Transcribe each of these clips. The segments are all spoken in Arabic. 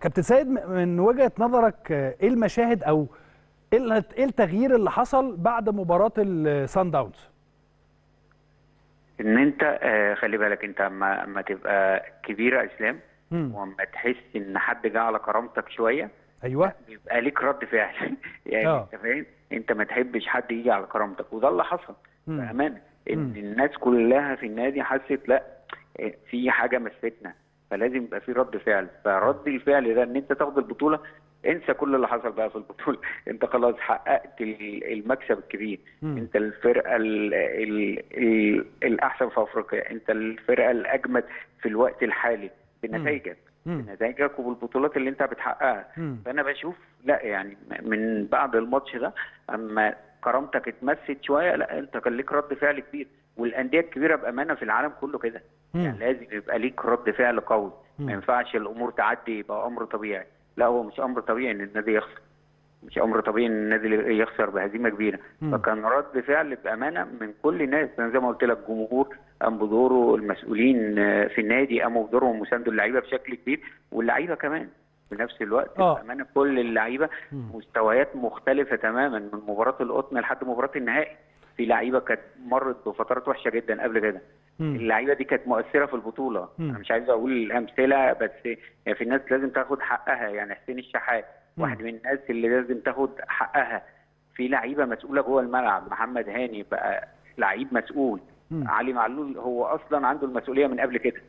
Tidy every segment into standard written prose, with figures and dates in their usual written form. كابتن سيد، من وجهة نظرك ايه المشاهد او ايه التغيير اللي حصل بعد مباراة الصن داونز؟ ان انت خلي بالك، انت اما تبقى كبير يا اسلام واما تحس ان حد جه على كرامتك شويه، ايوه، بيبقى ليك رد فعل يعني انت فاهم، انت ما تحبش حد يجي على كرامتك، وده اللي حصل بامانه. ان الناس كلها في النادي حست لا في حاجه مستنا، فلازم يبقى في رد فعل، فرد الفعل ده ان انت تاخد البطوله، انسى كل اللي حصل بقى في البطوله، انت خلاص حققت المكسب الكبير، انت الفرقه ال الاحسن في افريقيا، انت الفرقه الاجمد في الوقت الحالي بنتائجك وبالبطولات اللي انت بتحققها. فانا بشوف لا يعني من بعد الماتش ده اما كرامتك اتمست شويه، لا انت كان ليك رد فعل كبير، والانديه الكبيره بامانه في العالم كله كده يعني لازم يبقى ليك رد فعل قوي، ما ينفعش الامور تعدي يبقى امر طبيعي، لا هو مش امر طبيعي ان النادي يخسر، مش امر طبيعي ان النادي يخسر بهزيمه كبيره، فكان رد فعل بامانه من كل الناس، انا زي ما قلت لك الجمهور قام بدوره، المسؤولين في النادي قاموا بدورهم وساندوا اللعيبه بشكل كبير، واللعيبه كمان في نفس الوقت بامانه كل اللعيبه مستويات مختلفه تماما من مباراه القطن لحد مباراه النهائي، في لعيبه كانت مرت بفترات وحشه جدا قبل كده، اللعيبه دي كانت مؤثره في البطوله، انا مش عايز اقول امثله بس يعني في ناس لازم تاخد حقها، يعني حسين الشحات واحد من الناس اللي لازم تاخد حقها، في لعيبه مسؤوله جوه الملعب، محمد هاني بقى لعيب مسؤول، علي معلول هو اصلا عنده المسؤوليه من قبل كده،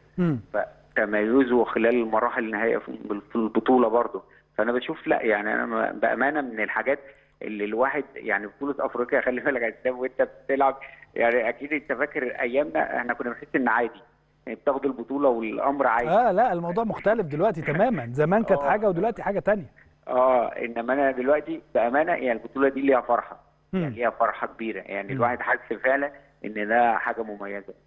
فتميزه خلال المراحل النهائيه في البطوله برضه، فانا بشوف لا يعني انا بامانه من الحاجات اللي الواحد يعني بطوله افريقيا، خلي بالك يا اسلام وانت بتلعب يعني اكيد انت فاكر ايامنا احنا كنا بنحس ان عادي يعني بتاخد البطوله والامر عادي، لا الموضوع مختلف دلوقتي تماما، زمان كانت حاجه ودلوقتي حاجه ثانيه، انما انا دلوقتي بامانه يعني البطوله دي ليها فرحه، يعني ليها فرحه كبيره، يعني الواحد حاسس فعلا ان ده حاجه مميزه.